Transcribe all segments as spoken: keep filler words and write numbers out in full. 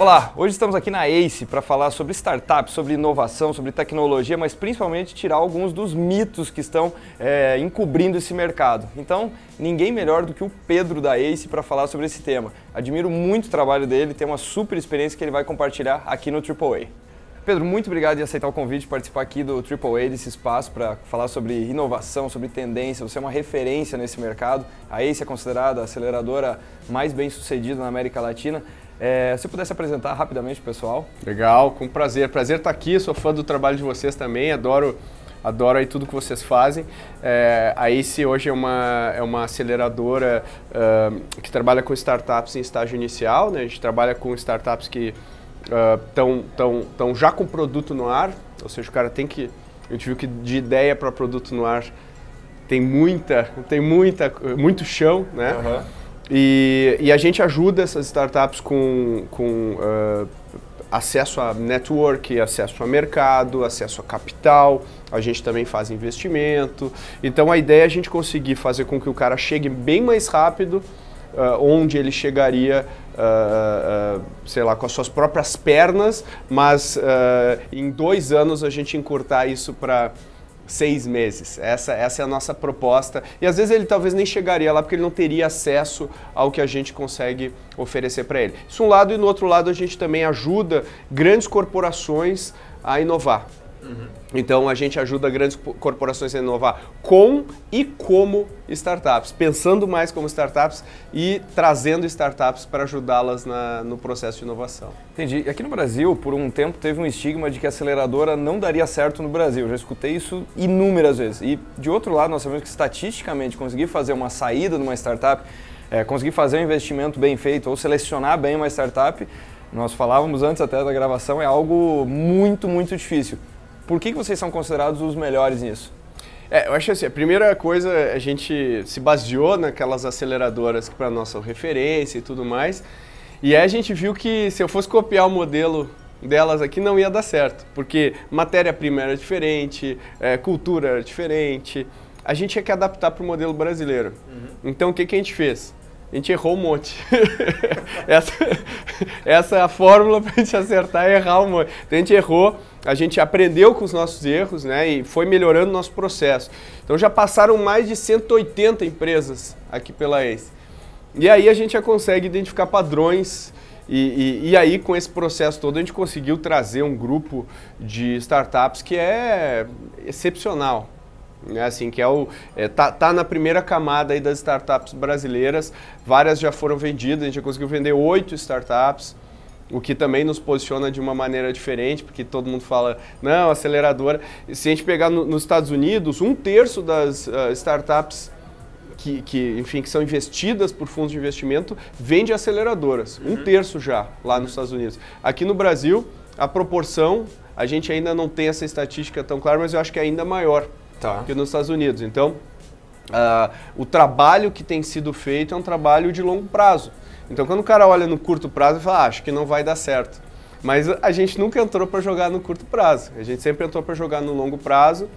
Olá, hoje estamos aqui na ACE para falar sobre startup, sobre inovação, sobre tecnologia, mas principalmente tirar alguns dos mitos que estão é, encobrindo esse mercado. Então, ninguém melhor do que o Pedro da ACE para falar sobre esse tema. Admiro muito o trabalho dele, tem uma super experiência que ele vai compartilhar aqui no A A A. Pedro, muito obrigado em aceitar o convite de participar aqui do A A A, desse espaço para falar sobre inovação, sobre tendência. Você é uma referência nesse mercado. A ACE é considerada a aceleradora mais bem sucedida na América Latina. É, se eu pudesse apresentar rapidamente o pessoal. Legal, com prazer. Prazer estar aqui, sou fã do trabalho de vocês também, adoro, adoro aí tudo que vocês fazem. É, a ACE hoje é uma, é uma aceleradora uh, que trabalha com startups em estágio inicial, né? A gente trabalha com startups que estão uh, tão, tão já com produto no ar, ou seja, o cara tem que, a gente viu que de ideia para produto no ar tem muita, tem muita, muito chão, né? Uhum. E, e a gente ajuda essas startups com, com uh, acesso a network, acesso a mercado, acesso a capital, a gente também faz investimento. Então a ideia é a gente conseguir fazer com que o cara chegue bem mais rápido uh, onde ele chegaria, uh, uh, sei lá, com as suas próprias pernas, mas uh, em dois anos a gente encurtar isso para seis meses. Essa, essa é a nossa proposta. E às vezes ele talvez nem chegaria lá porque ele não teria acesso ao que a gente consegue oferecer para ele. Isso um lado, e no outro lado a gente também ajuda grandes corporações a inovar. Uhum. Então a gente ajuda grandes corporações a inovar com e como startups, pensando mais como startups e trazendo startups para ajudá-las no processo de inovação. Entendi. Aqui no Brasil, por um tempo, teve um estigma de que a aceleradora não daria certo no Brasil. Eu já escutei isso inúmeras vezes. E de outro lado, nós sabemos que estatisticamente conseguir fazer uma saída de uma startup, é, conseguir fazer um investimento bem feito ou selecionar bem uma startup, nós falávamos antes até da gravação, é algo muito, muito difícil. Por que que vocês são considerados os melhores nisso? É, eu acho assim, a primeira coisa, a gente se baseou naquelas aceleradoras que para nós são referência e tudo mais, e aí a gente viu que se eu fosse copiar o modelo delas aqui não ia dar certo, porque matéria-prima era diferente, é, cultura era diferente, a gente tinha que adaptar para o modelo brasileiro. Uhum. Então o que que a gente fez? A gente errou um monte. essa, essa é a fórmula para a gente acertar e errar um monte. Então a gente errou, a gente aprendeu com os nossos erros, né, e foi melhorando o nosso processo. Então já passaram mais de cento e oitenta empresas aqui pela ACE. E aí a gente já consegue identificar padrões e, e, e aí com esse processo todo a gente conseguiu trazer um grupo de startups que é excepcional. É assim, que é o, é, tá, tá na primeira camada aí das startups brasileiras, várias já foram vendidas, a gente já conseguiu vender oito startups, o que também nos posiciona de uma maneira diferente, porque todo mundo fala, não, aceleradora. Se a gente pegar no, nos Estados Unidos, um terço das uh, startups que, que, enfim, que são investidas por fundos de investimento vende aceleradoras, um terço já lá nos Estados Unidos. Aqui no Brasil, a proporção, a gente ainda não tem essa estatística tão clara, mas eu acho que é ainda maior. Tá. Que nos Estados Unidos. Então, uh, o trabalho que tem sido feito é um trabalho de longo prazo. Então, quando o cara olha no curto prazo, ele fala, ah, acho que não vai dar certo. Mas a gente nunca entrou para jogar no curto prazo. A gente sempre entrou para jogar no longo prazo.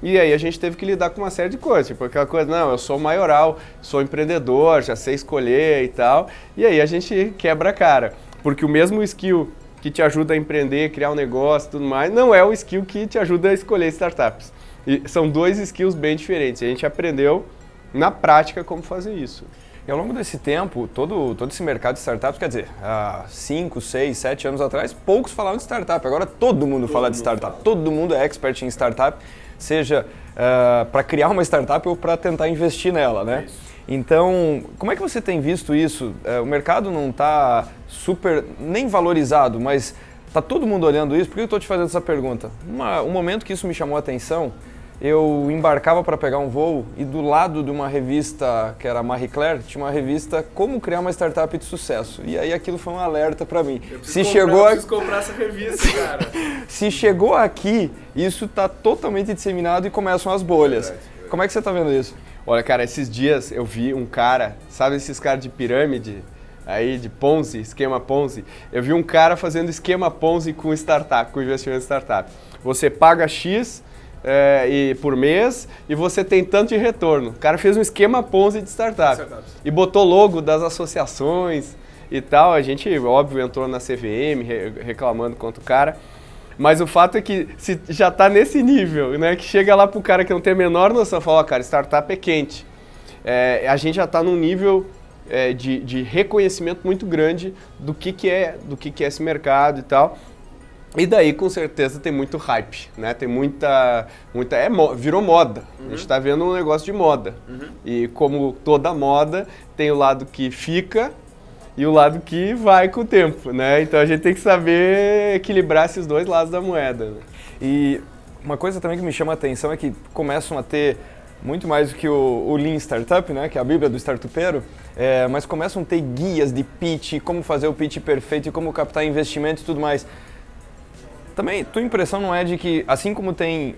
E aí a gente teve que lidar com uma série de coisas. Tipo aquela coisa, não, eu sou maioral, sou empreendedor, já sei escolher e tal. E aí a gente quebra a cara. Porque o mesmo skill que te ajuda a empreender, criar um negócio e tudo mais, não é o skill que te ajuda a escolher startups. E são dois skills bem diferentes. A gente aprendeu na prática como fazer isso. E ao longo desse tempo, todo, todo esse mercado de startups, quer dizer, há cinco, seis, sete anos atrás, poucos falavam de startup. Agora todo mundo todo fala mundo de startup. Fala. Todo mundo é expert em startup, seja uh, para criar uma startup ou para tentar investir nela, né? Isso. Então, como é que você tem visto isso? Uh, o mercado não está super nem valorizado, mas está todo mundo olhando isso. Por que eu estou te fazendo essa pergunta? Uma, um momento que isso me chamou a atenção, eu embarcava para pegar um voo e do lado de uma revista que era a Marie Claire, tinha uma revista Como Criar uma Startup de Sucesso. E aí aquilo foi um alerta para mim. Eu preciso, Se comprar, chegou a... eu preciso comprar essa revista, cara. Se chegou aqui, isso está totalmente disseminado e começam as bolhas. Verdade, verdade. Como é que você está vendo isso? Olha, cara, esses dias eu vi um cara, sabe esses caras de pirâmide? Aí de Ponzi, esquema Ponzi, eu vi um cara fazendo esquema Ponzi com startup, com investimento em startup. Você paga X é, e, por mês e você tem tanto de retorno. O cara fez um esquema Ponzi de startup, startup. E botou logo das associações e tal. A gente, óbvio, entrou na C V M reclamando contra o cara. Mas o fato é que se já está nesse nível, né? Que chega lá pro cara que não tem a menor noção, fala, ó, cara, startup é quente. É, a gente já está num nível é, de, de reconhecimento muito grande do que, que é, do que, que é esse mercado e tal. E daí, com certeza, tem muito hype, né? Tem muita... muita é, virou moda. Uhum. A gente está vendo um negócio de moda. Uhum. E como toda moda, tem o lado que fica e o lado que vai com o tempo, né? Então a gente tem que saber equilibrar esses dois lados da moeda, né? E uma coisa também que me chama a atenção é que começam a ter muito mais do que o, o Lean Startup, né? Que é a bíblia do startupeiro, é, mas começam a ter guias de pitch, como fazer o pitch perfeito e como captar investimentos e tudo mais. Também, tua impressão não é de que, assim como tem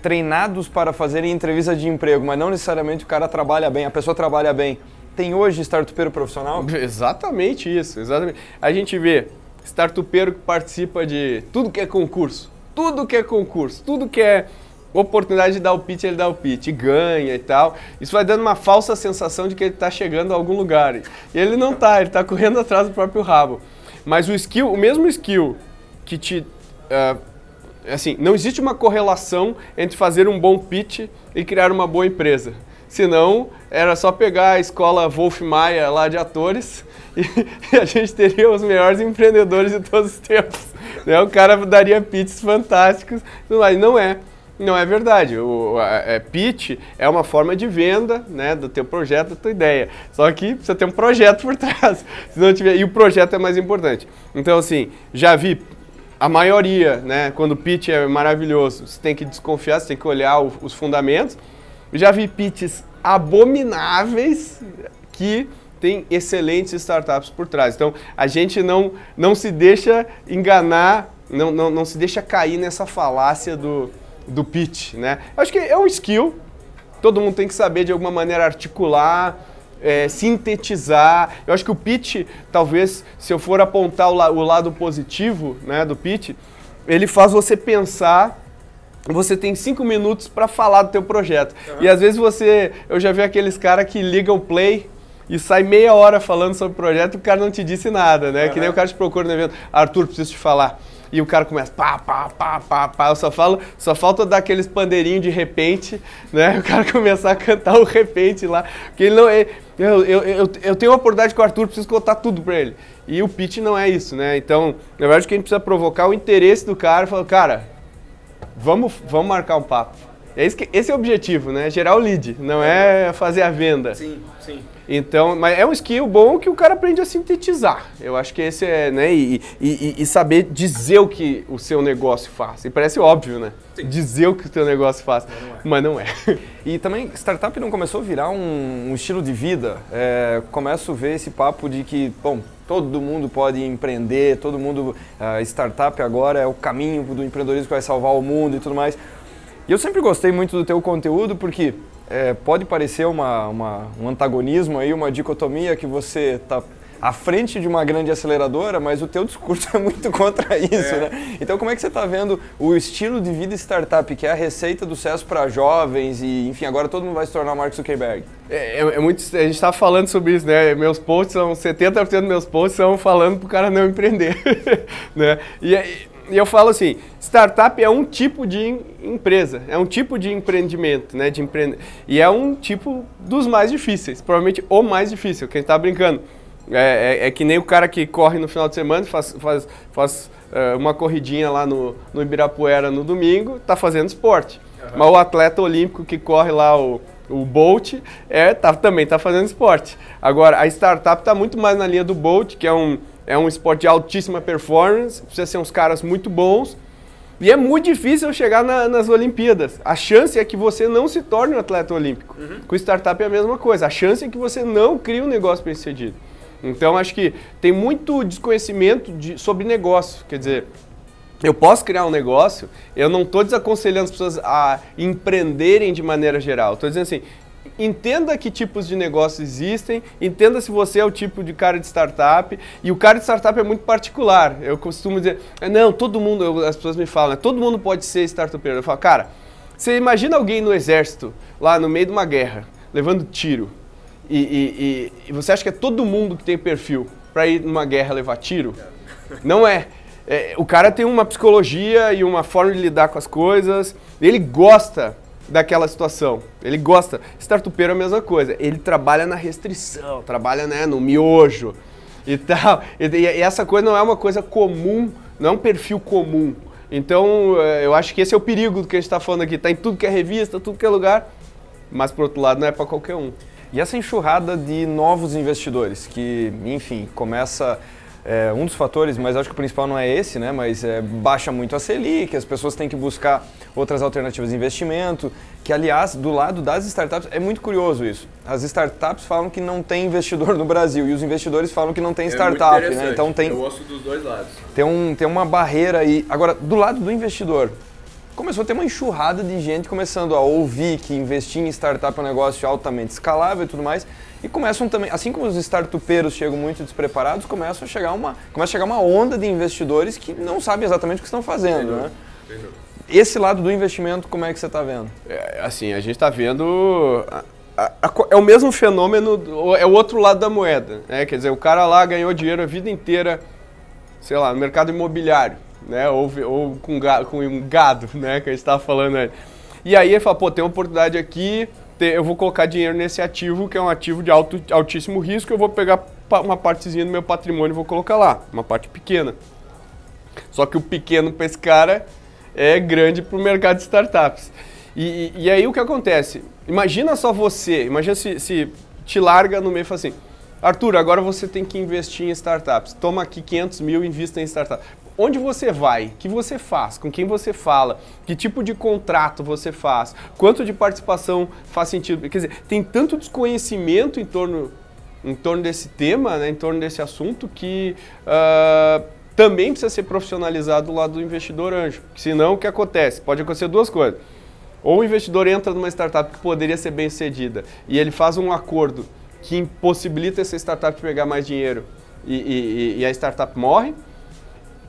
treinados para fazerem entrevista de emprego, mas não necessariamente o cara trabalha bem, a pessoa trabalha bem, tem hoje startupeiro profissional? Exatamente isso, exatamente. A gente vê startupeiro que participa de tudo que é concurso, tudo que é concurso, tudo que é oportunidade de dar o pitch, ele dá o pitch, ganha e tal. Isso vai dando uma falsa sensação de que ele está chegando a algum lugar. E ele não está, ele está correndo atrás do próprio rabo. Mas o skill, o mesmo skill que te... Uh, assim, não existe uma correlação entre fazer um bom pitch e criar uma boa empresa. Senão, era só pegar a escola Wolf Maia lá de atores e a gente teria os melhores empreendedores de todos os tempos, né? O cara daria pitches fantásticos, mas não é, não é verdade. O a, a pitch é uma forma de venda, né, do teu projeto, da tua ideia. Só que precisa ter um projeto por trás, se não tiver, e o projeto é mais importante. Então, assim, já vi... A maioria, né, quando o pitch é maravilhoso, você tem que desconfiar, você tem que olhar o, os fundamentos. Eu já vi pitches abomináveis que tem excelentes startups por trás. Então, a gente não, não se deixa enganar, não, não, não se deixa cair nessa falácia do, do pitch, né? Eu acho que é um skill, todo mundo tem que saber de alguma maneira articular, É, sintetizar. Eu acho que o pitch, talvez, se eu for apontar o, la- o lado positivo, né, do pitch, ele faz você pensar. Você tem cinco minutos para falar do teu projeto. Uhum. E às vezes você, eu já vi aqueles caras que ligam play e sai meia hora falando sobre o projeto e o cara não te disse nada, né? Uhum. Que nem o cara te procura no evento, Arthur, preciso te falar. E o cara começa, pá, pá, pá, pá, pá, eu só falo, só falta dar aqueles pandeirinhos de repente, né? O cara começar a cantar o repente lá, porque ele não é... Eu, eu, eu, eu tenho uma oportunidade com o Arthur, preciso contar tudo pra ele. E o pitch não é isso, né? Então, na verdade, quem precisa provocar o interesse do cara, falar, cara, vamos, vamos marcar um papo. É isso que, esse é o objetivo, né? Gerar o lead, não é fazer a venda. Sim, sim. Então, mas é um skill bom que o cara aprende a sintetizar. Eu acho que esse é, né, e, e, e saber dizer o que o seu negócio faz. E parece óbvio, né? Sim. Dizer o que o teu negócio faz, mas não é. Mas não é. E também, startup não começou a virar um, um estilo de vida? É, começo a ver esse papo de que, bom, todo mundo pode empreender, todo mundo... Uh, startup agora é o caminho do empreendedorismo que vai salvar o mundo e tudo mais. E eu sempre gostei muito do teu conteúdo porque... É, pode parecer uma, uma, um antagonismo, aí, uma dicotomia que você está à frente de uma grande aceleradora, mas o teu discurso é muito contra isso, é. Né? Então como é que você está vendo o estilo de vida startup, que é a receita do sucesso para jovens e, enfim, agora todo mundo vai se tornar Mark Zuckerberg? É, é, é muito, a gente estava falando sobre isso, né? Meus posts são, setenta por cento dos meus posts são falando para o cara não empreender, né? E aí... E eu falo assim, startup é um tipo de empresa, é um tipo de empreendimento, né? De empre... E é um tipo dos mais difíceis, provavelmente o mais difícil, que a gente tá brincando. É, é, é que nem o cara que corre no final de semana, faz, faz, faz uh, uma corridinha lá no, no Ibirapuera no domingo, tá fazendo esporte. Uhum. Mas o atleta olímpico que corre lá o, o Bolt é, tá, também tá fazendo esporte. Agora, a startup tá muito mais na linha do Bolt, que é um... É um esporte de altíssima performance, precisa ser uns caras muito bons. E é muito difícil chegar na, nas Olimpíadas. A chance é que você não se torne um atleta olímpico. Uhum. Com startup é a mesma coisa. A chance é que você não crie um negócio bem-sucedido. Então, acho que tem muito desconhecimento de, sobre negócio. Quer dizer, eu posso criar um negócio, eu não estou desaconselhando as pessoas a empreenderem de maneira geral. Estou dizendo assim... Entenda que tipos de negócios existem, entenda se você é o tipo de cara de startup, e o cara de startup é muito particular. Eu costumo dizer, não, todo mundo, eu, as pessoas me falam, todo mundo pode ser startupeiro. Eu falo, cara, você imagina alguém no exército, lá no meio de uma guerra, levando tiro, e, e, e, e você acha que é todo mundo que tem perfil. para ir numa guerra levar tiro. Não é. É, o cara tem uma psicologia e uma forma de lidar com as coisas, ele gosta daquela situação, ele gosta. Startupeiro é a mesma coisa, ele trabalha na restrição, trabalha, né, no miojo e tal. E, e essa coisa não é uma coisa comum, não é um perfil comum. Então eu acho que esse é o perigo do que a gente está falando aqui, está em tudo que é revista, tudo que é lugar, mas por outro lado não é para qualquer um. E essa enxurrada de novos investidores, que enfim, começa... É, um dos fatores, mas acho que o principal não é esse, né? Mas é, baixa muito a Selic, as pessoas têm que buscar outras alternativas de investimento, que aliás, do lado das startups, é muito curioso isso. As startups falam que não tem investidor no Brasil e os investidores falam que não tem startup, é né? Então tem, eu ouço dos dois lados. Tem, um, tem uma barreira aí. Agora, do lado do investidor, começou a ter uma enxurrada de gente começando a ouvir que investir em startup é um negócio altamente escalável e tudo mais. E começam também, assim como os startupeiros chegam muito despreparados, começa a chegar uma, começa a chegar uma onda de investidores que não sabem exatamente o que estão fazendo, né? Entendeu. Esse lado do investimento, como é que você está vendo? É, assim, a gente está vendo... A, a, a, é o mesmo fenômeno, é o outro lado da moeda, né? Quer dizer, o cara lá ganhou dinheiro a vida inteira, sei lá, no mercado imobiliário, né? Ou, ou com, gado, com um gado, né? Que a gente estava falando aí. E aí ele fala, pô, tem uma oportunidade aqui... Eu vou colocar dinheiro nesse ativo, que é um ativo de alto, altíssimo risco, eu vou pegar uma partezinha do meu patrimônio e vou colocar lá, uma parte pequena. Só que o pequeno para esse cara é grande para o mercado de startups. E, e, e aí o que acontece? Imagina só você, imagina se, se te larga no meio e fala assim, Arthur, agora você tem que investir em startups, toma aqui quinhentos mil e invista em startups. Onde você vai? O que você faz? Com quem você fala? Que tipo de contrato você faz? Quanto de participação faz sentido? Quer dizer, tem tanto desconhecimento em torno, em torno desse tema, né, em torno desse assunto, que uh, também precisa ser profissionalizado do lado do investidor anjo. Senão, o que acontece? Pode acontecer duas coisas. Ou o investidor entra numa startup que poderia ser bem sucedida e ele faz um acordo que impossibilita essa startup de pegar mais dinheiro e, e, e a startup morre.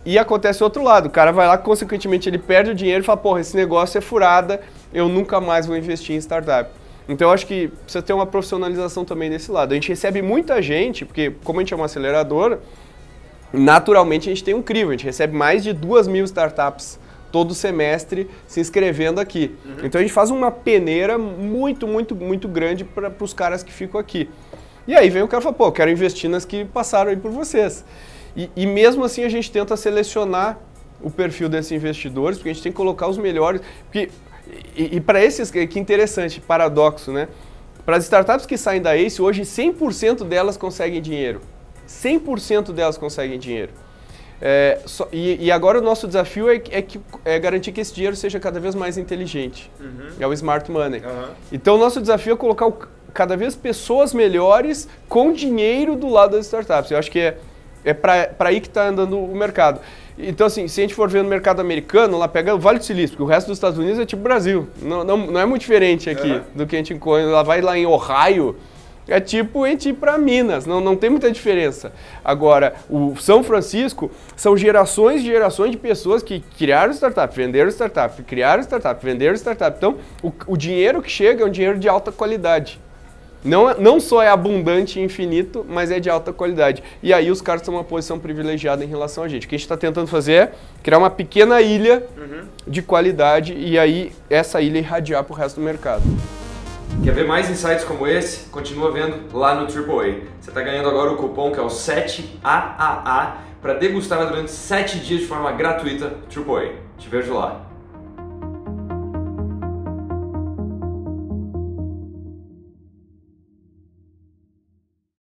E acontece o outro lado, o cara vai lá, consequentemente ele perde o dinheiro e fala, porra, esse negócio é furada, eu nunca mais vou investir em startup. Então eu acho que precisa ter uma profissionalização também desse lado. A gente recebe muita gente, porque como a gente é uma aceleradora, naturalmente a gente tem um crivo, a gente recebe mais de duas mil startups todo semestre se inscrevendo aqui. Uhum. Então a gente faz uma peneira muito, muito, muito grande para os caras que ficam aqui. E aí vem o cara e fala, pô, eu quero investir nas que passaram aí por vocês. E, e mesmo assim a gente tenta selecionar o perfil desses investidores, porque a gente tem que colocar os melhores. Porque, e e para esses, que interessante, paradoxo, né? Para as startups que saem da ACE, hoje cem por cento delas conseguem dinheiro. cem por cento delas conseguem dinheiro. É, só, e, e agora o nosso desafio é, é, que, é garantir que esse dinheiro seja cada vez mais inteligente. Uhum. É o smart money. Uhum. Então o nosso desafio é colocar o, cada vez pessoas melhores com dinheiro do lado das startups. Eu acho que é... É para aí que está andando o mercado. Então, assim, se a gente for ver no mercado americano, lá pega o Vale do Silício, porque o resto dos Estados Unidos é tipo Brasil. Não, não, não é muito diferente aqui uhum. do que a gente encontra. Lá vai lá em Ohio, é tipo a gente ir para Minas, não, não tem muita diferença. Agora, o São Francisco são gerações e gerações de pessoas que criaram startup, venderam startup, criaram startup, venderam startup. Então, o, o dinheiro que chega é um dinheiro de alta qualidade. Não, não só é abundante e infinito, mas é de alta qualidade. E aí os caras estão numa posição privilegiada em relação a gente. O que a gente está tentando fazer é criar uma pequena ilha uhum. de qualidade e aí essa ilha irradiar para o resto do mercado. Quer ver mais insights como esse? Continua vendo lá no A A A. Você está ganhando agora o cupom que é o sete A A A para degustar durante sete dias de forma gratuita A A A. Te vejo lá.